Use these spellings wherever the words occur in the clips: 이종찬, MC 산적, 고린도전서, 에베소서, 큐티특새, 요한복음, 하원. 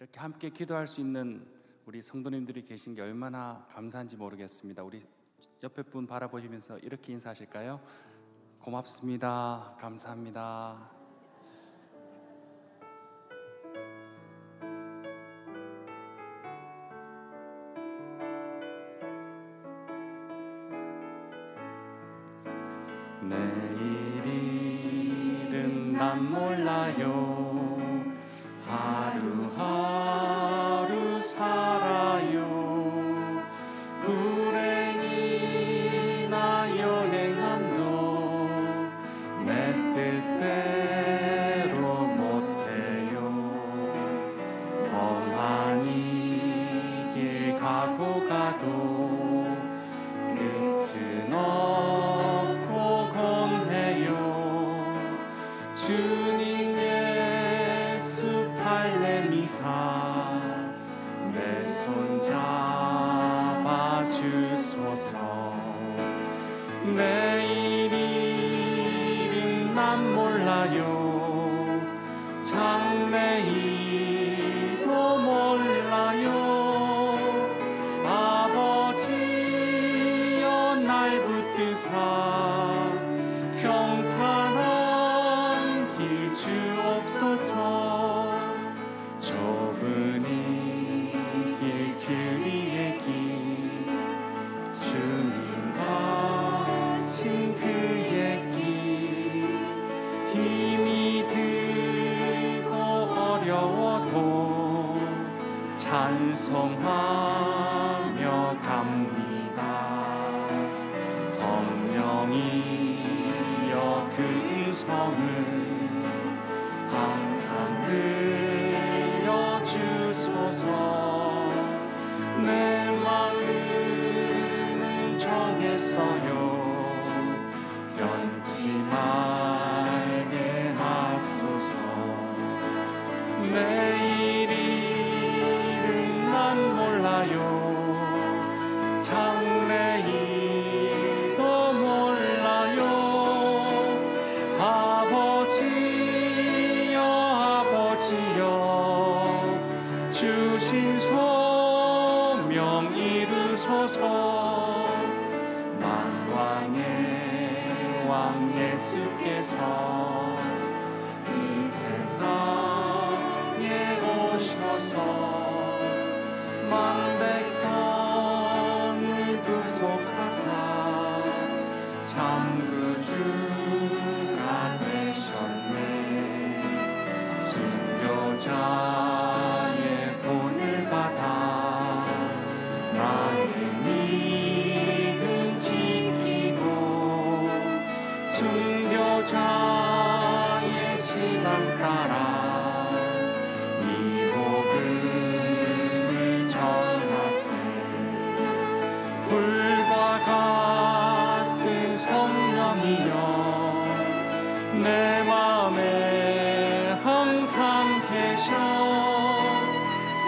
이렇게 함께 기도할 수 있는 우리 성도님들이 계신 게 얼마나 감사한지 모르겠습니다. 우리 옆에 분 바라보시면서 이렇게 인사하실까요? 고맙습니다. 감사합니다. 내일은 난 몰라요. 하루하루 살아요. 불행이나 여행함도 내 뜻대로 못해요. 험하니 길 가고 가도 끝은 없고 곤해요. 주님 예수 팔레미사 내 손 잡아주소서. 내일은 난 몰라요. 장래일도 몰라요. 아버지여 날 붙드사 평탄한 길 주옵소서. 좁은 이길 주의 길 주님 가신 그의 길 힘이 들고 어려워도 찬송하며 갑니다. 성령이여 그 음성을 항상 들려주소서. 내 마음은 정했어요. 변치 말게 하소서. 내일은 난 몰라요. 장래일도 몰라요. 아버지여 주신 소명 이루소서. 만왕의 왕 예수께서 이 세상에 오셔서 만백성을 구속하사 창조주가 되셨네. 순교자의 본을 받아 나의 믿음 지키고 순교자의 신앙 따라 이 복음을 전하세. 불과 같은 성령이여 내 마음에 항상 계셔.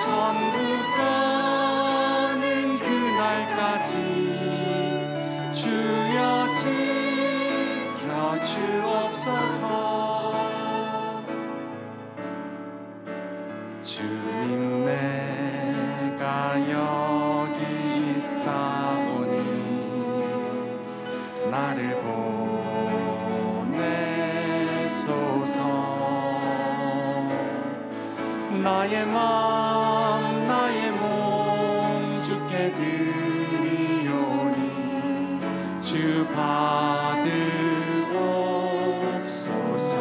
천국 가는 그날까지 주여 지켜 주옵소서. 주님 내가 여기 있사오니 나를 보내소서. 나의 맘 나의 몸 주께 드리오니 주 받으옵소서.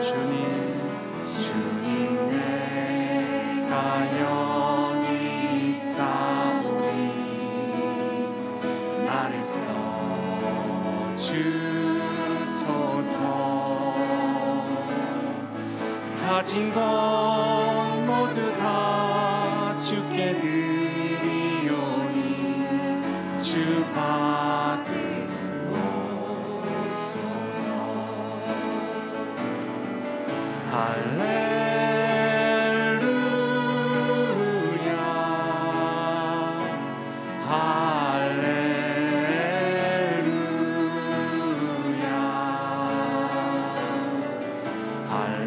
주님 내가 여기 있사오니 나를 써주소서. 가진 것 모두 다 주께 드리오니 주 받으옵소서. 할렐루야 할렐루야 할렐루야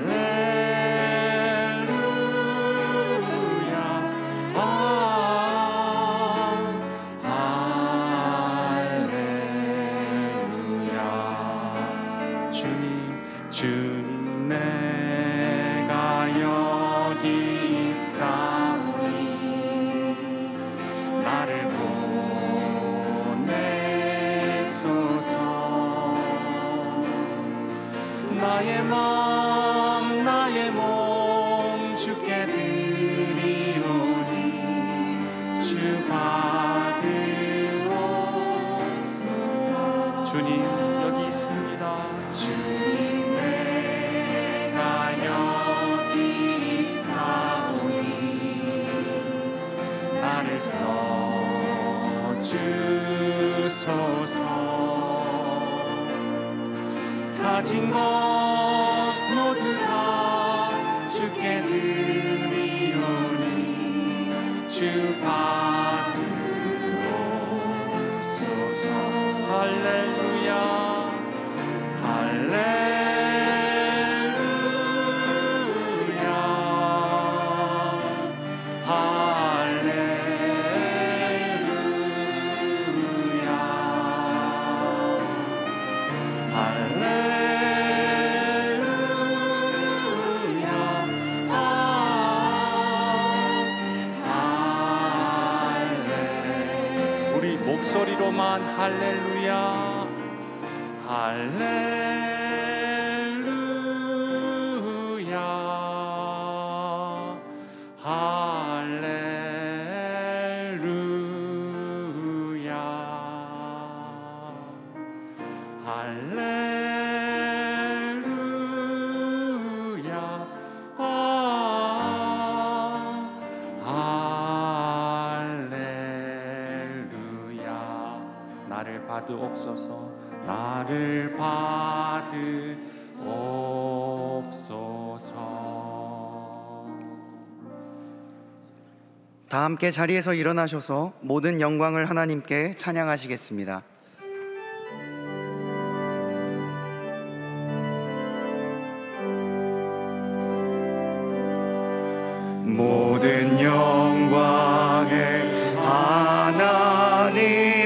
써 주소서. 가진 것 모두 다 주께 드리오니 주 받으옵소서. 할렐루야 할렐루야. 목소리로만 할렐루야 할렐루야 할렐루야 할렐루야. 받으옵소서. 나를 받으옵소서. 다 함께 자리에서 일어나셔서 모든 영광을 하나님께 찬양하시겠습니다. 모든 영광을 하나님께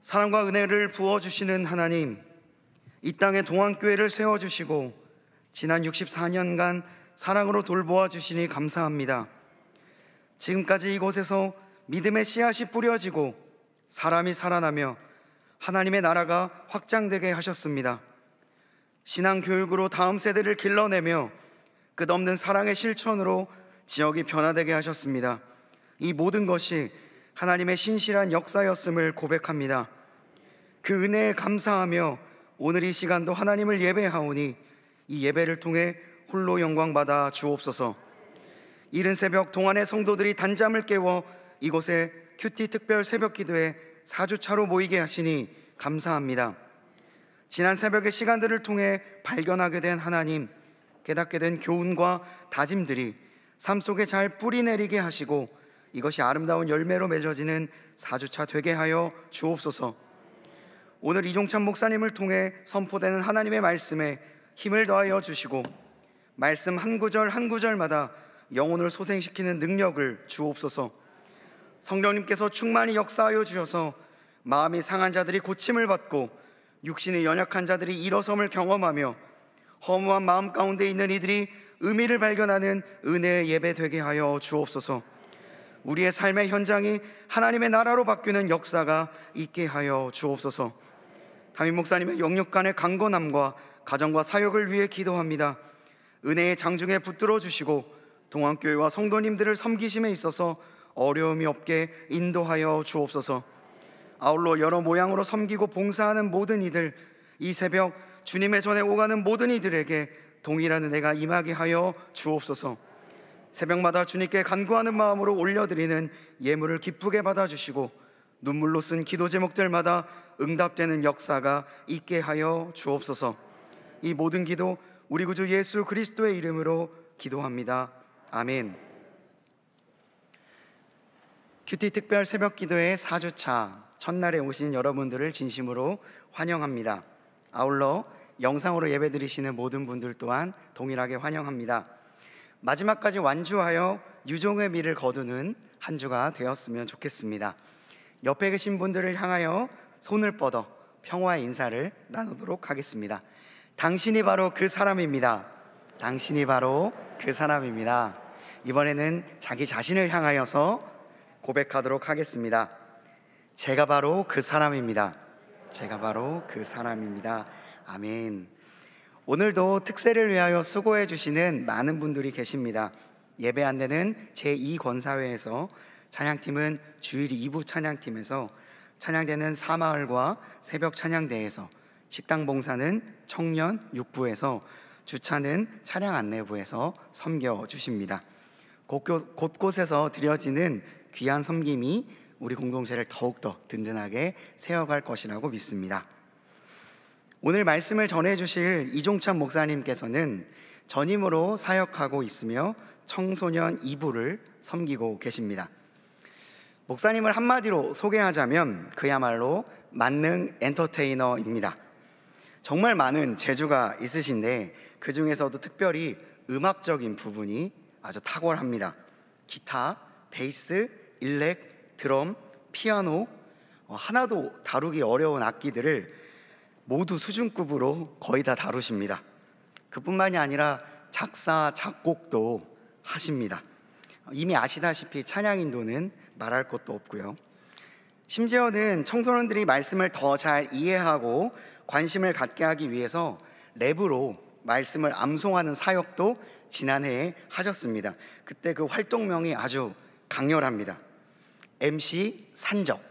사랑과 은혜를 부어주시는 하나님, 이 땅에 동안교회를 세워주시고 지난 64년간 사랑으로 돌보아 주시니 감사합니다. 지금까지 이곳에서 믿음의 씨앗이 뿌려지고 사람이 살아나며 하나님의 나라가 확장되게 하셨습니다. 신앙교육으로 다음 세대를 길러내며 끝없는 사랑의 실천으로 지역이 변화되게 하셨습니다. 이 모든 것이 하나님의 신실한 역사였음을 고백합니다. 그 은혜에 감사하며 오늘 이 시간도 하나님을 예배하오니 이 예배를 통해 홀로 영광받아 주옵소서. 이른 새벽 동안의 성도들이 단잠을 깨워 이곳에 큐티 특별 새벽기도에 4주차로 모이게 하시니 감사합니다. 지난 새벽의 시간들을 통해 발견하게 된 하나님, 깨닫게 된 교훈과 다짐들이 삶 속에 잘 뿌리내리게 하시고 이것이 아름다운 열매로 맺어지는 4주차 되게 하여 주옵소서. 오늘 이종찬 목사님을 통해 선포되는 하나님의 말씀에 힘을 더하여 주시고 말씀 한 구절 한 구절마다 영혼을 소생시키는 능력을 주옵소서. 성령님께서 충만히 역사하여 주셔서 마음이 상한 자들이 고침을 받고 육신이 연약한 자들이 일어섬을 경험하며 허무한 마음 가운데 있는 이들이 의미를 발견하는 은혜의 예배 되게 하여 주옵소서. 우리의 삶의 현장이 하나님의 나라로 바뀌는 역사가 있게 하여 주옵소서. 담임 목사님의 영육 간의 강건함과 가정과 사역을 위해 기도합니다. 은혜의 장중에 붙들어 주시고 동안교회와 성도님들을 섬기심에 있어서 어려움이 없게 인도하여 주옵소서. 아울러 여러 모양으로 섬기고 봉사하는 모든 이들, 이 새벽 주님의 전에 오가는 모든 이들에게 동일한 은혜가 임하게 하여 주옵소서. 새벽마다 주님께 간구하는 마음으로 올려드리는 예물을 기쁘게 받아주시고 눈물로 쓴 기도 제목들마다 응답되는 역사가 있게 하여 주옵소서. 이 모든 기도 우리 구주 예수 그리스도의 이름으로 기도합니다. 아멘. 큐티 특별 새벽 기도회 4주차 첫날에 오신 여러분들을 진심으로 환영합니다. 아울러 영상으로 예배드리시는 모든 분들 또한 동일하게 환영합니다. 마지막까지 완주하여 유종의 미를 거두는 한 주가 되었으면 좋겠습니다. 옆에 계신 분들을 향하여 손을 뻗어 평화의 인사를 나누도록 하겠습니다. 당신이 바로 그 사람입니다. 당신이 바로 그 사람입니다. 이번에는 자기 자신을 향하여서 고백하도록 하겠습니다. 제가 바로 그 사람입니다. 제가 바로 그 사람입니다. 아멘. 오늘도 특세를 위하여 수고해 주시는 많은 분들이 계십니다. 예배 안내는 제2권사회에서, 찬양팀은 주일 2부 찬양팀에서, 찬양대는 사마을과 새벽 찬양대에서, 식당 봉사는 청년 6부에서, 주차는 차량 안내부에서 섬겨주십니다. 곳곳에서 드려지는 귀한 섬김이 우리 공동체를 더욱더 든든하게 세워갈 것이라고 믿습니다. 오늘 말씀을 전해주실 이종찬 목사님께서는 전임으로 사역하고 있으며 청소년 2부를 섬기고 계십니다. 목사님을 한마디로 소개하자면 그야말로 만능 엔터테이너입니다. 정말 많은 재주가 있으신데 그 중에서도 특별히 음악적인 부분이 아주 탁월합니다. 기타, 베이스, 일렉, 드럼, 피아노, 하나도 다루기 어려운 악기들을 모두 수준급으로 거의 다 다루십니다. 그뿐만이 아니라 작사, 작곡도 하십니다. 이미 아시다시피 찬양 인도는 말할 것도 없고요. 심지어는 청소년들이 말씀을 더 잘 이해하고 관심을 갖게 하기 위해서 랩으로 말씀을 암송하는 사역도 지난해에 하셨습니다. 그때 그 활동명이 아주 강렬합니다. MC 산적.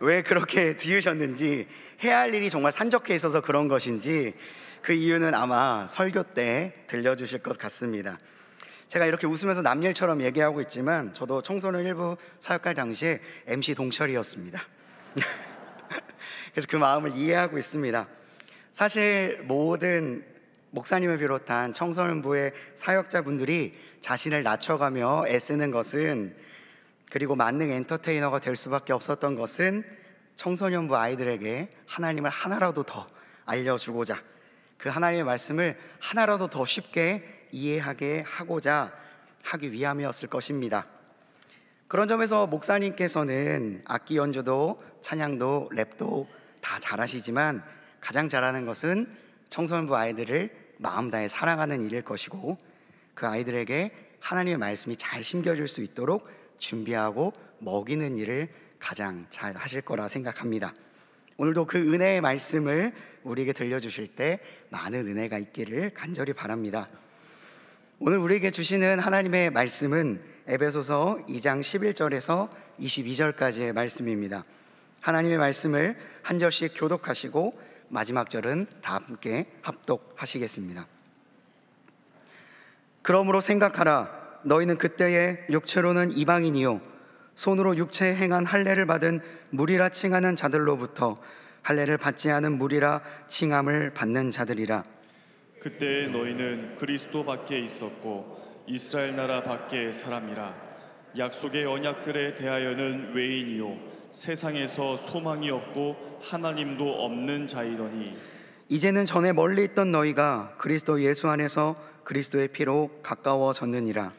왜 그렇게 지으셨는지, 해야 할 일이 정말 산적해 있어서 그런 것인지 그 이유는 아마 설교 때 들려주실 것 같습니다. 제가 이렇게 웃으면서 남일처럼 얘기하고 있지만 저도 청소년 일부 사역할 당시에 MC 동철이었습니다. 그래서 그 마음을 이해하고 있습니다. 사실 모든 목사님을 비롯한 청소년부의 사역자분들이 자신을 낮춰가며 애쓰는 것은, 그리고 만능 엔터테이너가 될 수밖에 없었던 것은 청소년부 아이들에게 하나님을 하나라도 더 알려주고자, 그 하나님의 말씀을 하나라도 더 쉽게 이해하게 하고자 하기 위함이었을 것입니다. 그런 점에서 목사님께서는 악기 연주도 찬양도 랩도 다 잘하시지만 가장 잘하는 것은 청소년부 아이들을 마음 다해 사랑하는 일일 것이고, 그 아이들에게 하나님의 말씀이 잘 심겨질 수 있도록 준비하고 먹이는 일을 가장 잘 하실 거라 생각합니다. 오늘도 그 은혜의 말씀을 우리에게 들려주실 때 많은 은혜가 있기를 간절히 바랍니다. 오늘 우리에게 주시는 하나님의 말씀은 에베소서 2장 11절에서 22절까지의 말씀입니다. 하나님의 말씀을 한 절씩 교독하시고 마지막 절은 다 함께 합독하시겠습니다. 그러므로 생각하라. 너희는 그때의 육체로는 이방인이요 손으로 육체에 행한 할례를 받은 무리라 칭하는 자들로부터 할례를 받지 않은 무리라 칭함을 받는 자들이라. 그때 너희는 그리스도 밖에 있었고 이스라엘 나라 밖의 사람이라. 약속의 언약들에 대하여는 외인이요 세상에서 소망이 없고 하나님도 없는 자이더니, 이제는 전에 멀리 있던 너희가 그리스도 예수 안에서 그리스도의 피로 가까워졌느니라.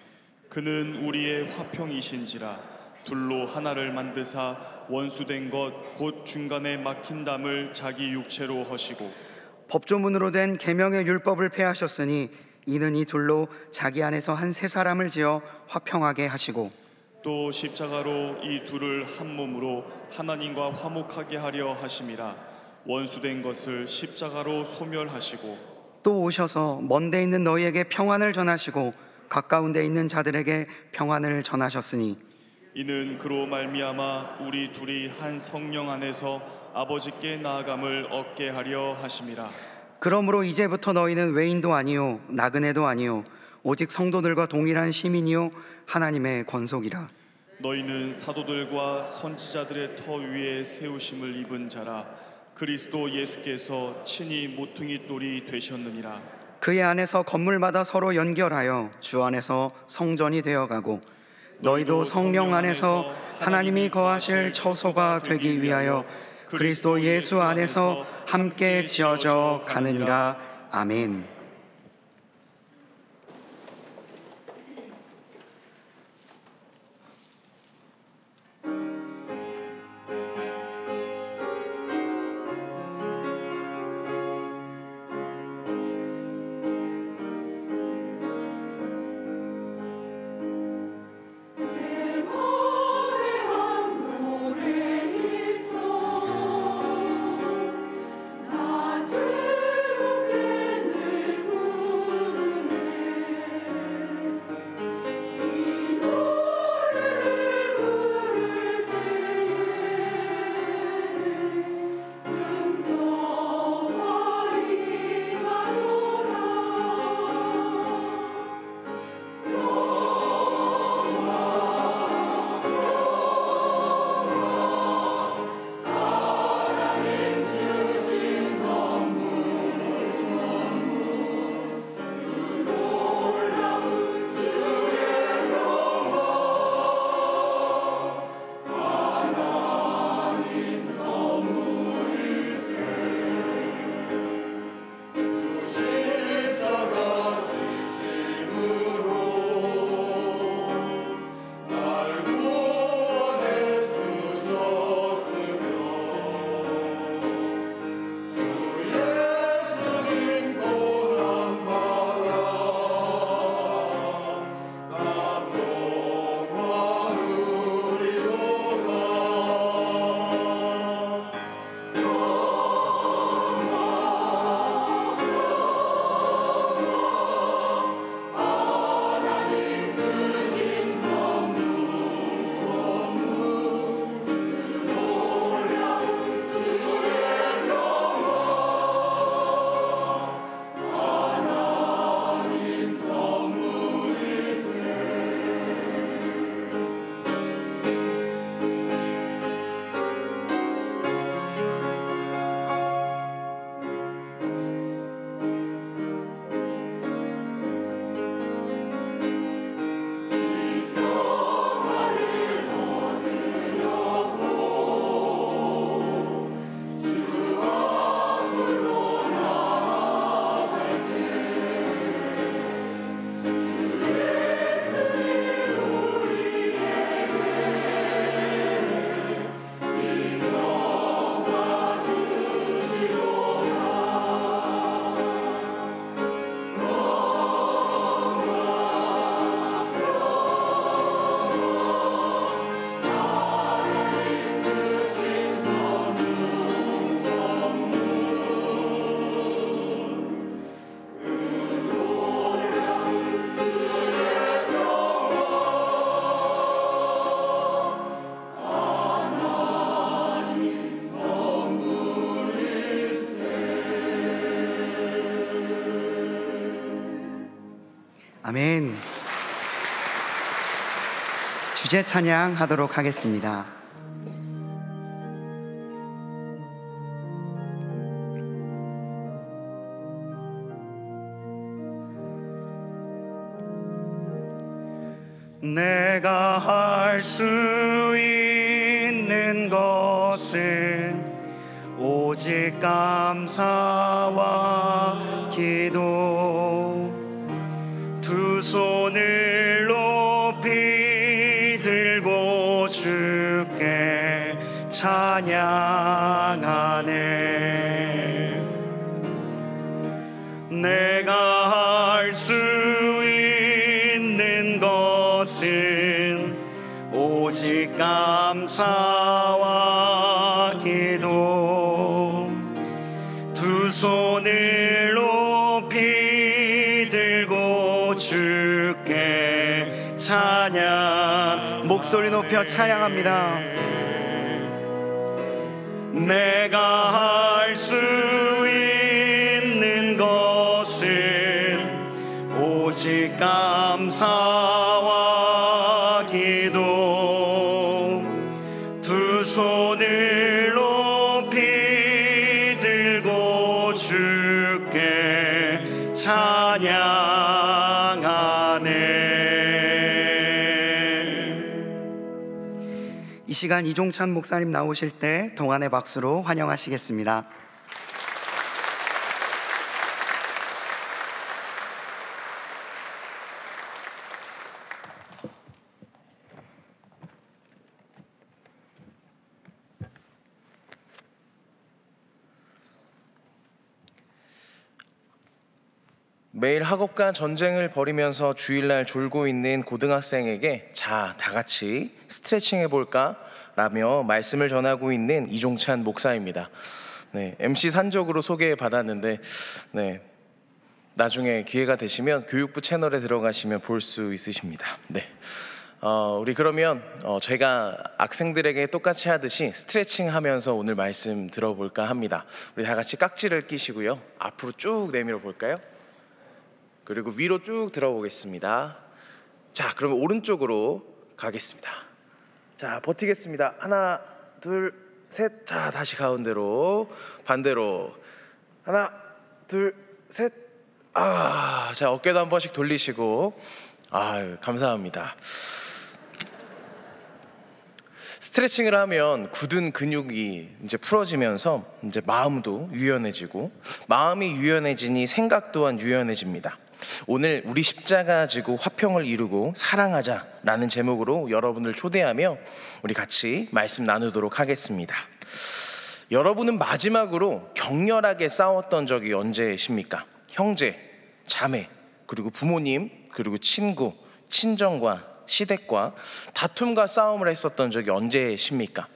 그는 우리의 화평이신지라 둘로 하나를 만드사 원수된 것 곧 중간에 막힌 담을 자기 육체로 허시고, 법조문으로 된 계명의 율법을 폐하셨으니 이는 이 둘로 자기 안에서 한 새 사람을 지어 화평하게 하시고 또 십자가로 이 둘을 한 몸으로 하나님과 화목하게 하려 하심이라. 원수된 것을 십자가로 소멸하시고 또 오셔서 먼 데 있는 너희에게 평안을 전하시고 가까운 데 있는 자들에게 평안을 전하셨으니 이는 그로 말미암아 우리 둘이 한 성령 안에서 아버지께 나아감을 얻게 하려 하심이라. 그러므로 이제부터 너희는 외인도 아니요 나그네도 아니요 오직 성도들과 동일한 시민이요 하나님의 권속이라. 너희는 사도들과 선지자들의 터 위에 세우심을 입은 자라. 그리스도 예수께서 친히 모퉁이 돌이 되셨느니라. 그의 안에서 건물마다 서로 연결하여 주 안에서 성전이 되어가고 너희도 성령 안에서 하나님이 거하실 처소가 되기 위하여 그리스도 예수 안에서 함께 지어져 가느니라. 아멘. 아멘. 주제 찬양 하도록 하겠습니다. 내가 할 수 있는 것은 오직 감사와 기도. 두 손을 높이 들고 주께 찬양하네. 내가 할 수 있는 것은 오직 감사와 기도, 두 손을 높이 들고 주께 찬양, 목소리 높여 찬양합니다. 내가 할 수 있는 것은 오직 감사와 기도, 두 손을 높이 들고 주께 찬양하네. 이 시간 이종찬 목사님 나오실 때 동안의 박수로 환영하시겠습니다. 매일 학업과 전쟁을 벌이면서 주일날 졸고 있는 고등학생에게 자, 다 같이 스트레칭 해볼까? 라며 말씀을 전하고 있는 이종찬 목사입니다. 네, MC 산적으로 소개받았는데 네, 나중에 기회가 되시면 교육부 채널에 들어가시면 볼 수 있으십니다. 네, 우리 그러면 제가 학생들에게 똑같이 하듯이 스트레칭 하면서 오늘 말씀 들어볼까 합니다. 우리 다 같이 깍지를 끼시고요. 앞으로 쭉 내밀어 볼까요? 그리고 위로 쭉 들어보겠습니다. 자, 그러면 오른쪽으로 가겠습니다. 자, 버티겠습니다. 하나, 둘, 셋. 자, 다시 가운데로, 반대로. 하나, 둘, 셋. 아, 자, 어깨도 한 번씩 돌리시고. 아유, 감사합니다. 스트레칭을 하면 굳은 근육이 이제 풀어지면서 이제 마음도 유연해지고, 마음이 유연해지니 생각 또한 유연해집니다. 오늘 우리 십자가 지고 화평을 이루고 사랑하자라는 제목으로 여러분을 초대하며 우리 같이 말씀 나누도록 하겠습니다. 여러분은 마지막으로 격렬하게 싸웠던 적이 언제십니까? 형제, 자매, 그리고 부모님, 그리고 친구, 친정과 시댁과 다툼과 싸움을 했었던 적이 언제십니까?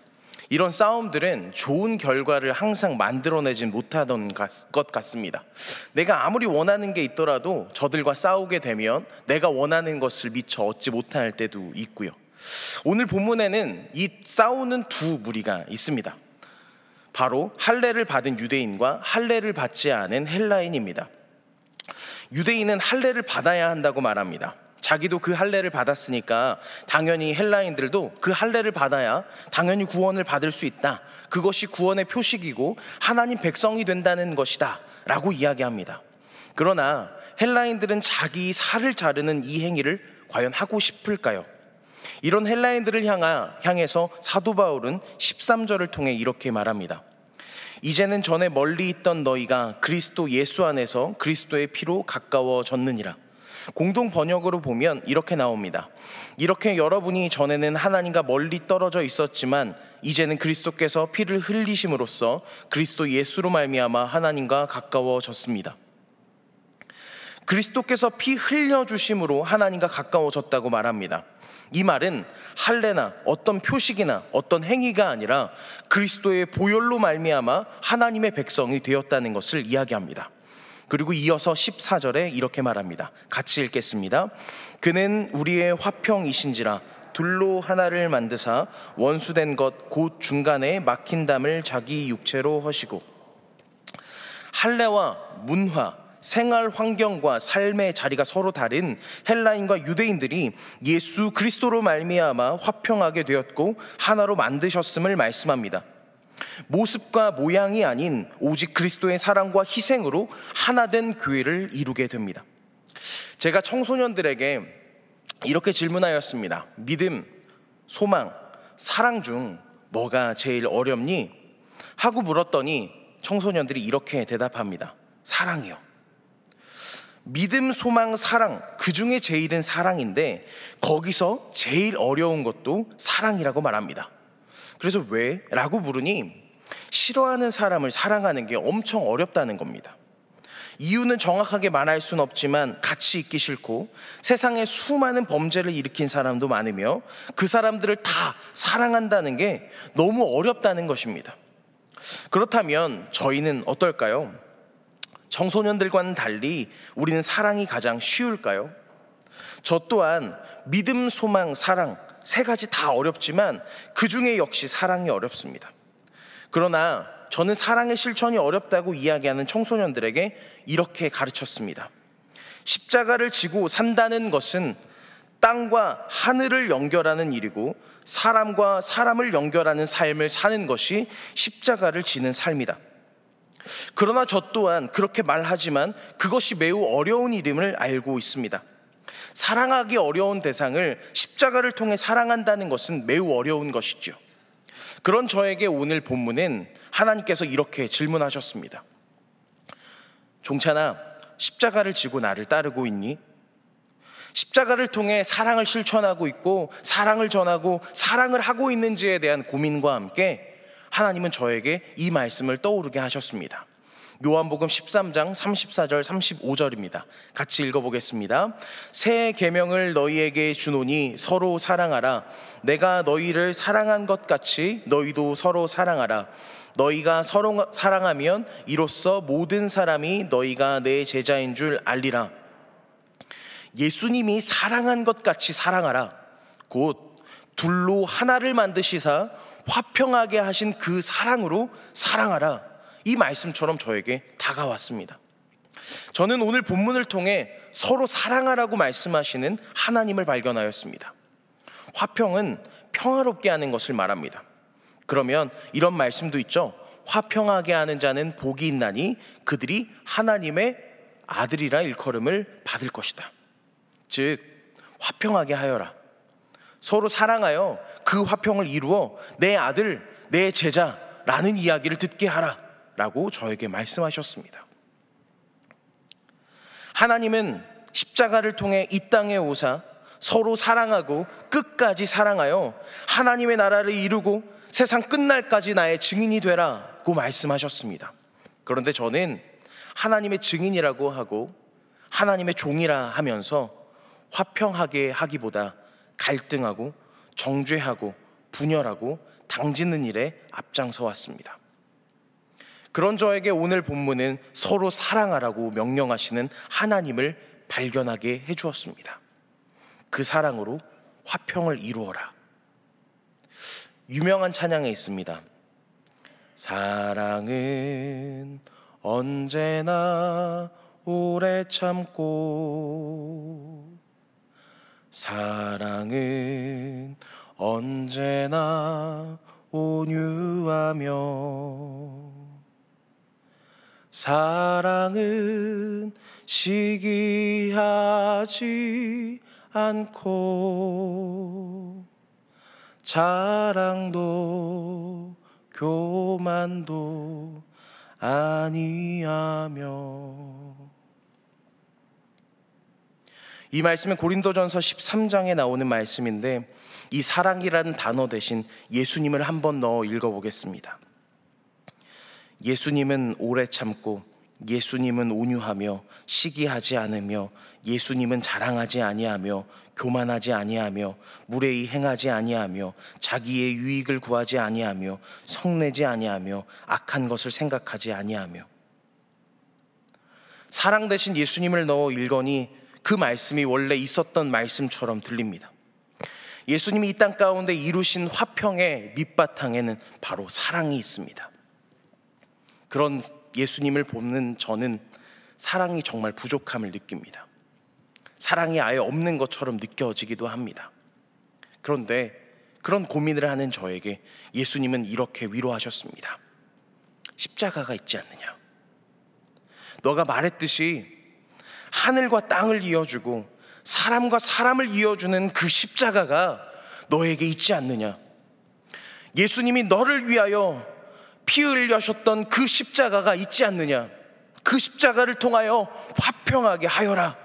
이런 싸움들은 좋은 결과를 항상 만들어내지 못하던 것 같습니다. 내가 아무리 원하는 게 있더라도 저들과 싸우게 되면 내가 원하는 것을 미처 얻지 못할 때도 있고요. 오늘 본문에는 이 싸우는 두 무리가 있습니다. 바로 할례를 받은 유대인과 할례를 받지 않은 헬라인입니다. 유대인은 할례를 받아야 한다고 말합니다. 자기도 그 할례를 받았으니까 당연히 헬라인들도 그 할례를 받아야 당연히 구원을 받을 수 있다. 그것이 구원의 표식이고 하나님 백성이 된다는 것이다 라고 이야기합니다. 그러나 헬라인들은 자기 살을 자르는 이 행위를 과연 하고 싶을까요? 이런 헬라인들을 향해서 사도 바울은 13절을 통해 이렇게 말합니다. 이제는 전에 멀리 있던 너희가 그리스도 예수 안에서 그리스도의 피로 가까워졌느니라. 공동 번역으로 보면 이렇게 나옵니다. 이렇게 여러분이 전에는 하나님과 멀리 떨어져 있었지만 이제는 그리스도께서 피를 흘리심으로써 그리스도 예수로 말미암아 하나님과 가까워졌습니다. 그리스도께서 피 흘려주심으로 하나님과 가까워졌다고 말합니다. 이 말은 할례나 어떤 표식이나 어떤 행위가 아니라 그리스도의 보혈로 말미암아 하나님의 백성이 되었다는 것을 이야기합니다. 그리고 이어서 14절에 이렇게 말합니다. 같이 읽겠습니다. 그는 우리의 화평이신지라 둘로 하나를 만드사 원수된 것 곧 중간에 막힌 담을 자기 육체로 허시고. 할례와 문화, 생활 환경과 삶의 자리가 서로 다른 헬라인과 유대인들이 예수 그리스도로 말미암아 화평하게 되었고 하나로 만드셨음을 말씀합니다. 모습과 모양이 아닌 오직 그리스도의 사랑과 희생으로 하나된 교회를 이루게 됩니다. 제가 청소년들에게 이렇게 질문하였습니다. 믿음, 소망, 사랑 중 뭐가 제일 어렵니? 하고 물었더니 청소년들이 이렇게 대답합니다. 사랑이요. 믿음, 소망, 사랑, 그 중에 제일은 사랑인데 거기서 제일 어려운 것도 사랑이라고 말합니다. 그래서 왜? 라고 물으니 싫어하는 사람을 사랑하는 게 엄청 어렵다는 겁니다. 이유는 정확하게 말할 수는 없지만 같이 있기 싫고 세상에 수많은 범죄를 일으킨 사람도 많으며 그 사람들을 다 사랑한다는 게 너무 어렵다는 것입니다. 그렇다면 저희는 어떨까요? 청소년들과는 달리 우리는 사랑이 가장 쉬울까요? 저 또한 믿음, 소망, 사랑 세 가지 다 어렵지만 그 중에 역시 사랑이 어렵습니다. 그러나 저는 사랑의 실천이 어렵다고 이야기하는 청소년들에게 이렇게 가르쳤습니다. 십자가를 지고 산다는 것은 땅과 하늘을 연결하는 일이고 사람과 사람을 연결하는 삶을 사는 것이 십자가를 지는 삶이다. 그러나 저 또한 그렇게 말하지만 그것이 매우 어려운 일임을 알고 있습니다. 사랑하기 어려운 대상을 십자가를 통해 사랑한다는 것은 매우 어려운 것이죠. 그런 저에게 오늘 본문은 하나님께서 이렇게 질문하셨습니다. 종찬아, 십자가를 지고 나를 따르고 있니? 십자가를 통해 사랑을 실천하고 있고 사랑을 전하고 사랑을 하고 있는지에 대한 고민과 함께 하나님은 저에게 이 말씀을 떠오르게 하셨습니다. 요한복음 13장 34절 35절입니다. 같이 읽어보겠습니다. 새 계명을 너희에게 주노니 서로 사랑하라. 내가 너희를 사랑한 것 같이 너희도 서로 사랑하라. 너희가 서로 사랑하면 이로써 모든 사람이 너희가 내 제자인 줄 알리라. 예수님이 사랑한 것 같이 사랑하라. 곧 둘로 하나를 만드시사 화평하게 하신 그 사랑으로 사랑하라. 이 말씀처럼 저에게 다가왔습니다. 저는 오늘 본문을 통해 서로 사랑하라고 말씀하시는 하나님을 발견하였습니다. 화평은 평화롭게 하는 것을 말합니다. 그러면 이런 말씀도 있죠. 화평하게 하는 자는 복이 있나니 그들이 하나님의 아들이라 일컬음을 받을 것이다. 즉 화평하게 하여라. 서로 사랑하여 그 화평을 이루어 내 아들, 내 제자라는 이야기를 듣게 하라 라고 저에게 말씀하셨습니다. 하나님은 십자가를 통해 이 땅에 오사 서로 사랑하고 끝까지 사랑하여 하나님의 나라를 이루고 세상 끝날까지 나의 증인이 되라고 말씀하셨습니다. 그런데 저는 하나님의 증인이라고 하고 하나님의 종이라 하면서 화평하게 하기보다 갈등하고 정죄하고 분열하고 당짓는 일에 앞장서 왔습니다. 그런 저에게 오늘 본문은 서로 사랑하라고 명령하시는 하나님을 발견하게 해주었습니다. 그 사랑으로 화평을 이루어라. 유명한 찬양에 있습니다. 사랑은 언제나 오래 참고 사랑은 언제나 온유하며 사랑은 시기하지 않고 자랑도 교만도 아니하며. 이 말씀은 고린도전서 13장에 나오는 말씀인데 이 사랑이라는 단어 대신 예수님을 한번 넣어 읽어보겠습니다. 예수님은 오래 참고 예수님은 온유하며 시기하지 않으며 예수님은 자랑하지 아니하며 교만하지 아니하며 무례히 행하지 아니하며 자기의 유익을 구하지 아니하며 성내지 아니하며 악한 것을 생각하지 아니하며. 사랑 대신 예수님을 넣어 읽으니 그 말씀이 원래 있었던 말씀처럼 들립니다. 예수님이 이 땅 가운데 이루신 화평의 밑바탕에는 바로 사랑이 있습니다. 그런 예수님을 보는 저는 사랑이 정말 부족함을 느낍니다. 사랑이 아예 없는 것처럼 느껴지기도 합니다. 그런데 그런 고민을 하는 저에게 예수님은 이렇게 위로하셨습니다. 십자가가 있지 않느냐? 너가 말했듯이 하늘과 땅을 이어주고 사람과 사람을 이어주는 그 십자가가 너에게 있지 않느냐? 예수님이 너를 위하여 피 흘리셨던 그 십자가가 있지 않느냐? 그 십자가를 통하여 화평하게 하여라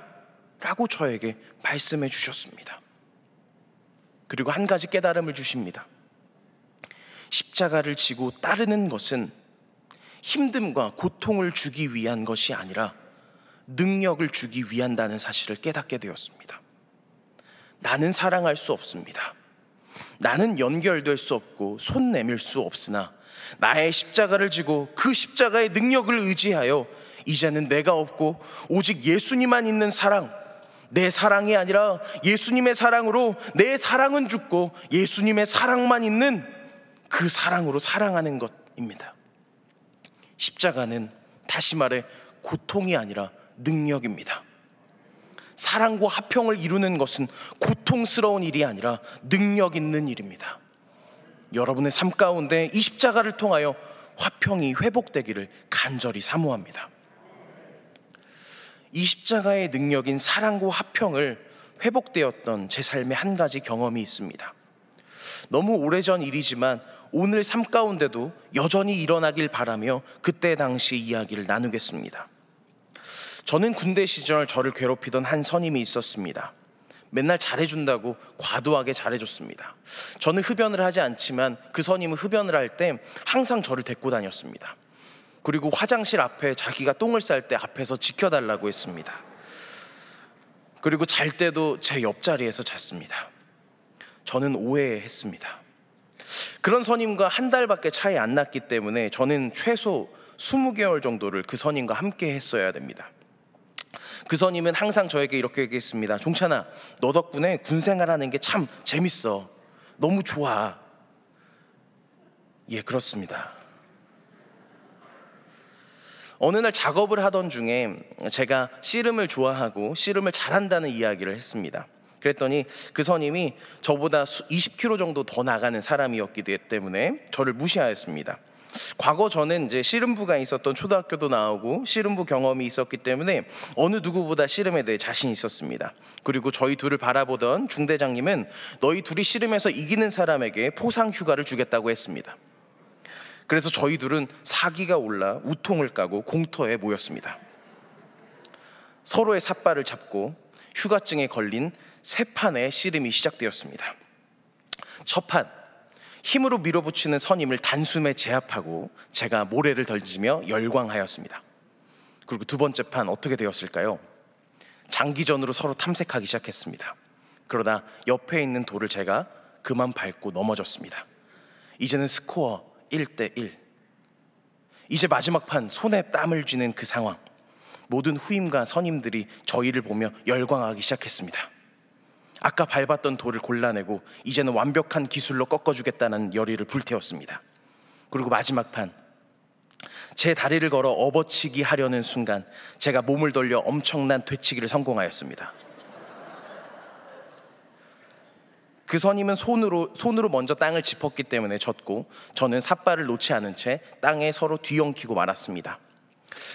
라고 저에게 말씀해 주셨습니다. 그리고 한 가지 깨달음을 주십니다. 십자가를 지고 따르는 것은 힘듦과 고통을 주기 위한 것이 아니라 능력을 주기 위한다는 사실을 깨닫게 되었습니다. 나는 사랑할 수 없습니다. 나는 연결될 수 없고 손 내밀 수 없으나 나의 십자가를 지고 그 십자가의 능력을 의지하여 이제는 내가 없고 오직 예수님만 있는 사랑, 내 사랑이 아니라 예수님의 사랑으로, 내 사랑은 죽고 예수님의 사랑만 있는 그 사랑으로 사랑하는 것입니다. 십자가는 다시 말해 고통이 아니라 능력입니다. 사랑과 화평을 이루는 것은 고통스러운 일이 아니라 능력 있는 일입니다. 여러분의 삶 가운데 이 십자가를 통하여 화평이 회복되기를 간절히 사모합니다. 이 십자가의 능력인 사랑과 화평을 회복되었던 제 삶의 한 가지 경험이 있습니다. 너무 오래전 일이지만 오늘 삶 가운데도 여전히 일어나길 바라며 그때 당시 이야기를 나누겠습니다. 저는 군대 시절 저를 괴롭히던 한 선임이 있었습니다. 맨날 잘해준다고 과도하게 잘해줬습니다. 저는 흡연을 하지 않지만 그 선임은 흡연을 할 때 항상 저를 데리고 다녔습니다. 그리고 화장실 앞에 자기가 똥을 쌀 때 앞에서 지켜달라고 했습니다. 그리고 잘 때도 제 옆자리에서 잤습니다. 저는 오해했습니다. 그런 선임과 한 달밖에 차이 안 났기 때문에 저는 최소 20개월 정도를 그 선임과 함께 했어야 됩니다. 그 선임은 항상 저에게 이렇게 얘기했습니다. 종찬아, 너 덕분에 군생활하는 게 참 재밌어. 너무 좋아. 예, 그렇습니다. 어느 날 작업을 하던 중에 제가 씨름을 좋아하고 씨름을 잘한다는 이야기를 했습니다. 그랬더니 그 선임이 저보다 20kg 정도 더 나가는 사람이었기 때문에 저를 무시하였습니다. 과거 저는 이제 씨름부가 있었던 초등학교도 나오고 씨름부 경험이 있었기 때문에 어느 누구보다 씨름에 대해 자신이 있었습니다. 그리고 저희 둘을 바라보던 중대장님은 너희 둘이 씨름에서 이기는 사람에게 포상 휴가를 주겠다고 했습니다. 그래서 저희 둘은 사기가 올라 우통을 까고 공터에 모였습니다. 서로의 삿발을 잡고 휴가증에 걸린 세 판의 씨름이 시작되었습니다. 첫 판, 힘으로 밀어붙이는 선임을 단숨에 제압하고 제가 모래를 던지며 열광하였습니다. 그리고 두 번째 판 어떻게 되었을까요? 장기전으로 서로 탐색하기 시작했습니다. 그러다 옆에 있는 돌을 제가 그만 밟고 넘어졌습니다. 이제는 스코어 1대1. 이제 마지막 판 손에 땀을 쥐는 그 상황. 모든 후임과 선임들이 저희를 보며 열광하기 시작했습니다. 아까 밟았던 돌을 골라내고 이제는 완벽한 기술로 꺾어주겠다는 열의를 불태웠습니다. 그리고 마지막 판, 제 다리를 걸어 업어치기 하려는 순간 제가 몸을 돌려 엄청난 되치기를 성공하였습니다. 그 선임은 손으로 먼저 땅을 짚었기 때문에 졌고 저는 삿발을 놓지 않은 채 땅에 서로 뒤엉키고 말았습니다.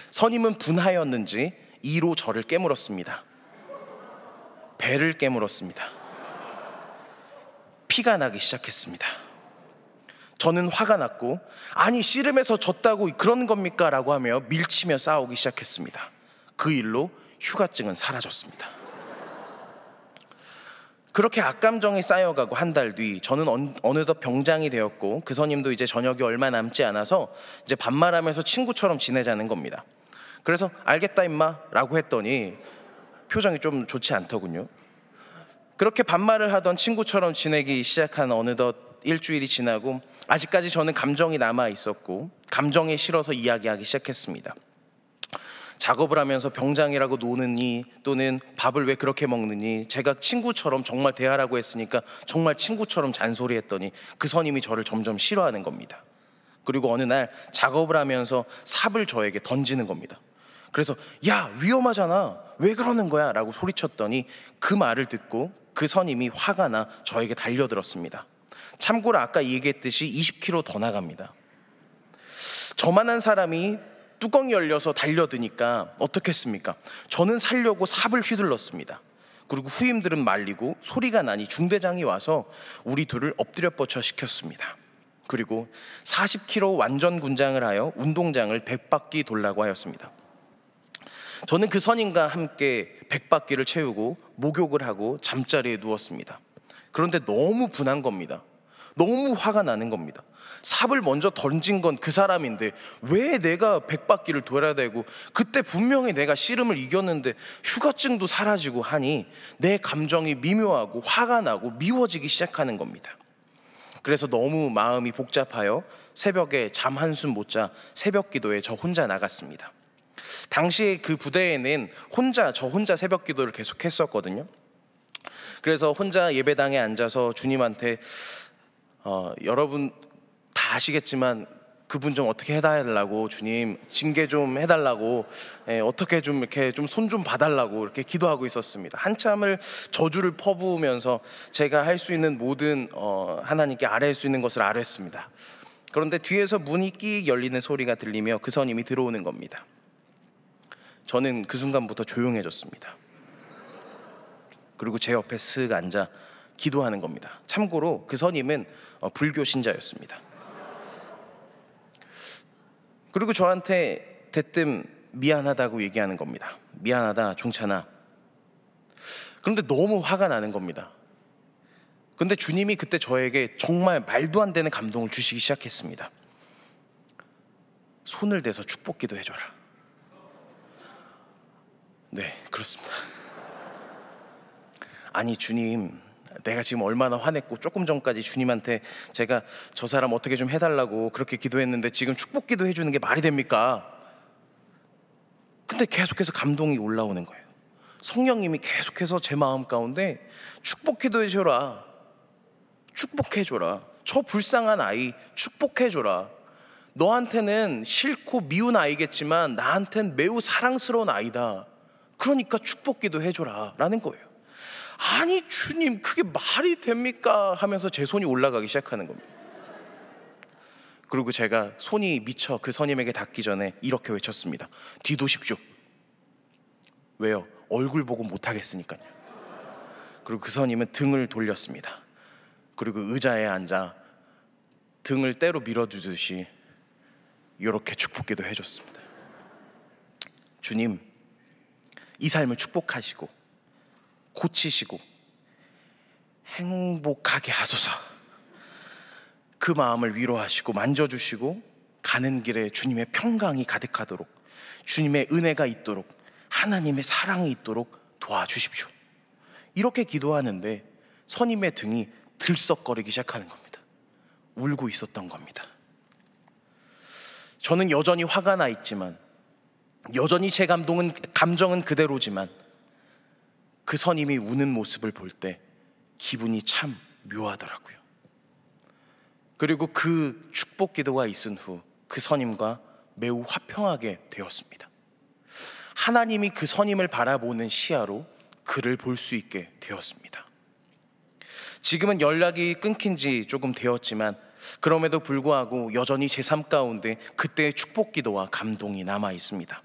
선임은 분하였는지 이로 저를 깨물었습니다. 배를 깨물었습니다. 피가 나기 시작했습니다. 저는 화가 났고, 아니 씨름에서 졌다고 그런 겁니까? 라고 하며 밀치며 싸우기 시작했습니다. 그 일로 휴가증은 사라졌습니다. 그렇게 악감정이 쌓여가고 한 달 뒤 저는 어느덧 병장이 되었고 그 선임도 이제 저녁이 얼마 남지 않아서 이제 반말하면서 친구처럼 지내자는 겁니다. 그래서 알겠다 임마 라고 했더니 표정이 좀 좋지 않더군요. 그렇게 반말을 하던 친구처럼 지내기 시작한 어느덧 일주일이 지나고 아직까지 저는 감정이 남아있었고 감정에 실어서 이야기하기 시작했습니다. 작업을 하면서 병장이라고 노느니 또는 밥을 왜 그렇게 먹느니, 제가 친구처럼 정말 대하라고 했으니까 정말 친구처럼 잔소리했더니 그 선임이 저를 점점 싫어하는 겁니다. 그리고 어느 날 작업을 하면서 삽을 저에게 던지는 겁니다. 그래서 야 위험하잖아, 왜 그러는 거야? 라고 소리쳤더니 그 말을 듣고 그 선임이 화가 나 저에게 달려들었습니다. 참고로 아까 얘기했듯이 20kg 더 나갑니다. 저만한 사람이 뚜껑이 열려서 달려드니까 어떻겠습니까? 저는 살려고 삽을 휘둘렀습니다. 그리고 후임들은 말리고 소리가 나니 중대장이 와서 우리 둘을 엎드려 뻗쳐 시켰습니다. 그리고 40km 완전 군장을 하여 운동장을 100바퀴 돌라고 하였습니다. 저는 그 선임과 함께 100바퀴를 채우고 목욕을 하고 잠자리에 누웠습니다. 그런데 너무 분한 겁니다. 너무 화가 나는 겁니다. 삽을 먼저 던진 건 그 사람인데 왜 내가 백바퀴를 돌아야 되고, 그때 분명히 내가 씨름을 이겼는데 휴가증도 사라지고 하니 내 감정이 미묘하고 화가 나고 미워지기 시작하는 겁니다. 그래서 너무 마음이 복잡하여 새벽에 잠 한숨 못 자 새벽 기도에 저 혼자 나갔습니다. 당시에 그 부대에는 저 혼자 새벽 기도를 계속 했었거든요. 그래서 혼자 예배당에 앉아서 주님한테 여러분 다 아시겠지만 그분 좀 어떻게 해달라고, 주님 징계 좀 해달라고, 어떻게 좀 이렇게 좀 손 좀 봐달라고 이렇게 기도하고 있었습니다. 한참을 저주를 퍼부으면서 제가 할 수 있는 모든 하나님께 아뢰할 수 있는 것을 아뢰었습니다. 그런데 뒤에서 문이 끼익 열리는 소리가 들리며 그 선임이 들어오는 겁니다. 저는 그 순간부터 조용해졌습니다. 그리고 제 옆에 쓱 앉아 기도하는 겁니다. 참고로 그 선임은 불교 신자였습니다. 그리고 저한테 대뜸 미안하다고 얘기하는 겁니다. 미안하다 종찬아. 그런데 너무 화가 나는 겁니다. 근데 주님이 그때 저에게 정말 말도 안 되는 감동을 주시기 시작했습니다. 손을 대서 축복기도 해줘라. 네, 그렇습니다. 아니 주님, 내가 지금 얼마나 화냈고 조금 전까지 주님한테 제가 저 사람 어떻게 좀 해달라고 그렇게 기도했는데 지금 축복기도 해주는 게 말이 됩니까? 근데 계속해서 감동이 올라오는 거예요. 성령님이 계속해서 제 마음 가운데 축복기도 해줘라, 축복해줘라, 저 불쌍한 아이 축복해줘라, 너한테는 싫고 미운 아이겠지만 나한텐 매우 사랑스러운 아이다, 그러니까 축복기도 해줘라 라는 거예요. 아니 주님, 그게 말이 됩니까? 하면서 제 손이 올라가기 시작하는 겁니다. 그리고 제가 손이 미쳐 그 선임에게 닿기 전에 이렇게 외쳤습니다. 뒤도십시오. 왜요? 얼굴 보고 못하겠으니까요. 그리고 그 선임은 등을 돌렸습니다. 그리고 의자에 앉아 등을 때로 밀어주듯이 이렇게 축복기도 해줬습니다. 주님, 이 삶을 축복하시고 고치시고 행복하게 하소서. 그 마음을 위로하시고 만져주시고 가는 길에 주님의 평강이 가득하도록, 주님의 은혜가 있도록, 하나님의 사랑이 있도록 도와주십시오. 이렇게 기도하는데 선임의 등이 들썩거리기 시작하는 겁니다. 울고 있었던 겁니다. 저는 여전히 화가 나 있지만, 여전히 제 감정은 그대로지만 그 선임이 우는 모습을 볼 때 기분이 참 묘하더라고요. 그리고 그 축복기도가 있은 후 그 선임과 매우 화평하게 되었습니다. 하나님이 그 선임을 바라보는 시야로 그를 볼 수 있게 되었습니다. 지금은 연락이 끊긴 지 조금 되었지만 그럼에도 불구하고 여전히 제 삶 가운데 그때의 축복기도와 감동이 남아 있습니다.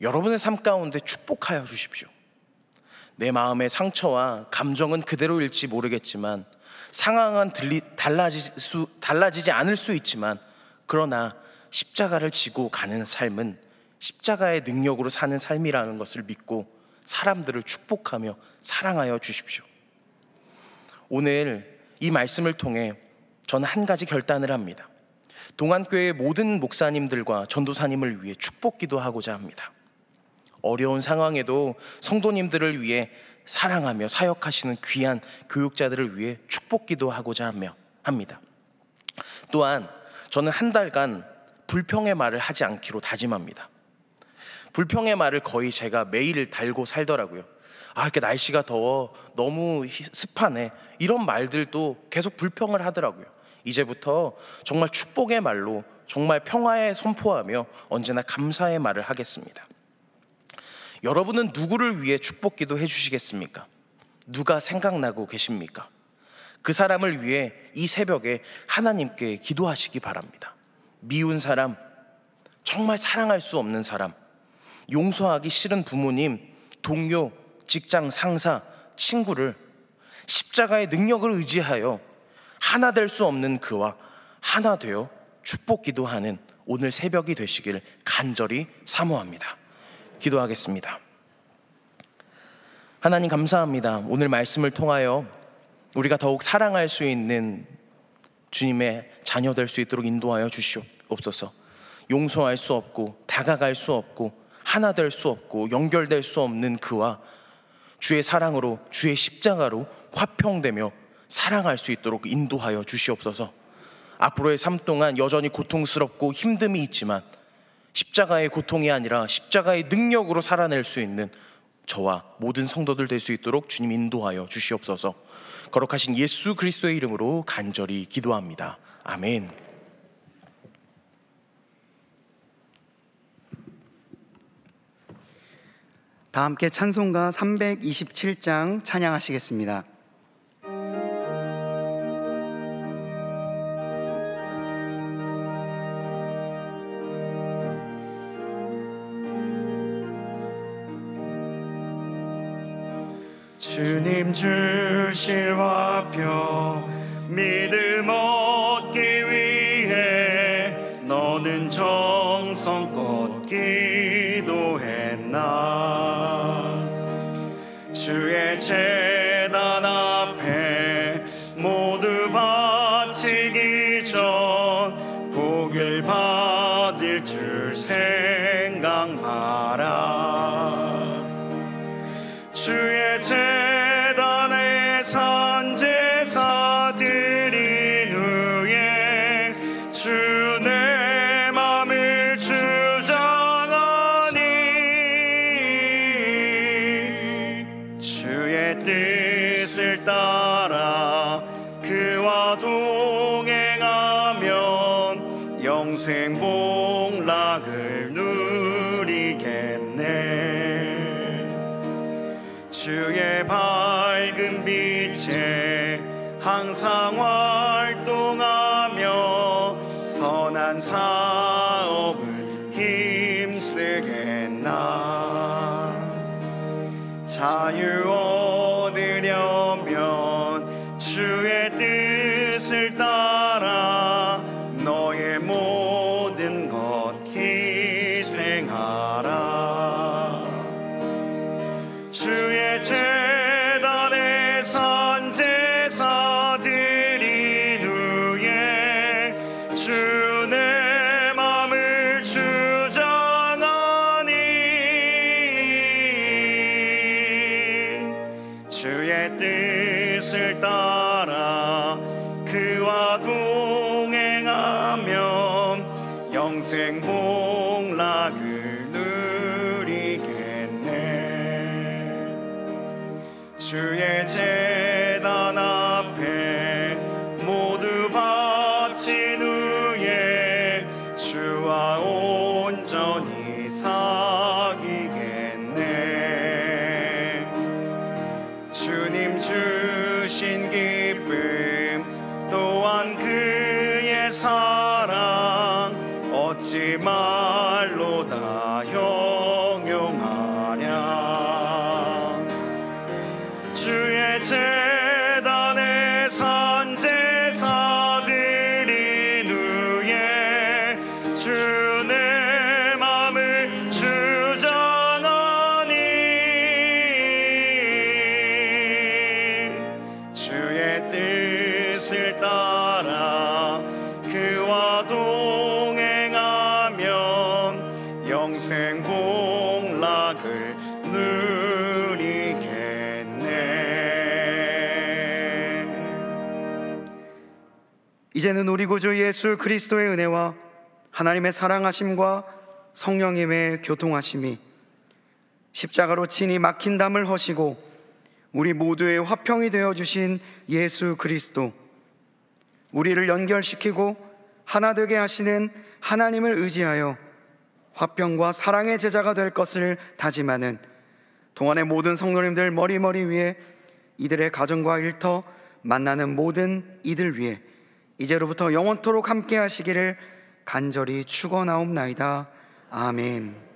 여러분의 삶 가운데 축복하여 주십시오. 내 마음의 상처와 감정은 그대로일지 모르겠지만, 상황은 달라지지 않을 수 있지만, 그러나 십자가를 지고 가는 삶은 십자가의 능력으로 사는 삶이라는 것을 믿고 사람들을 축복하며 사랑하여 주십시오. 오늘 이 말씀을 통해 저는 한 가지 결단을 합니다. 동안교회의 모든 목사님들과 전도사님을 위해 축복기도하고자 합니다. 어려운 상황에도 성도님들을 위해 사랑하며 사역하시는 귀한 교육자들을 위해 축복기도하고자 합니다. 또한 저는 한 달간 불평의 말을 하지 않기로 다짐합니다. 불평의 말을 거의 제가 매일 달고 살더라고요. 아, 이렇게 날씨가 더워, 너무 습하네, 이런 말들도 계속 불평을 하더라고요. 이제부터 정말 축복의 말로, 정말 평화에 선포하며 언제나 감사의 말을 하겠습니다. 여러분은 누구를 위해 축복기도 해주시겠습니까? 누가 생각나고 계십니까? 그 사람을 위해 이 새벽에 하나님께 기도하시기 바랍니다. 미운 사람, 정말 사랑할 수 없는 사람, 용서하기 싫은 부모님, 동료, 직장 상사, 친구를 십자가의 능력을 의지하여 하나 될 수 없는 그와 하나 되어 축복기도하는 오늘 새벽이 되시길 간절히 사모합니다. 기도하겠습니다. 하나님 감사합니다. 오늘 말씀을 통하여 우리가 더욱 사랑할 수 있는 주님의 자녀 될 수 있도록 인도하여 주시옵소서. 용서할 수 없고 다가갈 수 없고 하나 될 수 없고 연결될 수 없는 그와 주의 사랑으로, 주의 십자가로 화평되며 사랑할 수 있도록 인도하여 주시옵소서. 앞으로의 삶 동안 여전히 고통스럽고 힘듦이 있지만 십자가의 고통이 아니라 십자가의 능력으로 살아낼 수 있는 저와 모든 성도들 될 수 있도록 주님 인도하여 주시옵소서. 거룩하신 예수 그리스도의 이름으로 간절히 기도합니다. 아멘. 다 함께 찬송가 327장 찬양하시겠습니다. 주님 주실 화평 믿음 얻기 위해 너는 정성껏 기도했나. 주의 제단 앞에 모두 바치기 전 복을 받을 줄 생각하라. 주의 제단 행복락을 누리겠네. 주의 밝은 빛에 항상 활동하며 선한 사업을 힘쓰겠나. 자유 얻으려면 주의 뜻을 따라 생복락을 누리겠네. 주의 제단 앞에 모두 바친 후에 주와 온전히 사귀겠네. 주님 주신 기쁨 또한 그의 사랑 어찌 말로 다 형용하랴. 주의 제단에 산 제사 드린 후에 주 내 맘을 주장하니. 주의 뜻을 따라 그와 영생복락을 누리겠네. 이제는 우리 구주 예수 그리스도의 은혜와 하나님의 사랑하심과 성령님의 교통하심이 십자가로 친히 막힌 담을 허시고 우리 모두의 화평이 되어 주신 예수 그리스도, 우리를 연결시키고 하나 되게 하시는 하나님을 의지하여 화평과 사랑의 제자가 될 것을 다짐하는 동안의 모든 성도님들 머리머리 위에, 이들의 가정과 일터, 만나는 모든 이들 위에 이제로부터 영원토록 함께 하시기를 간절히 축원하옵나이다. 아멘.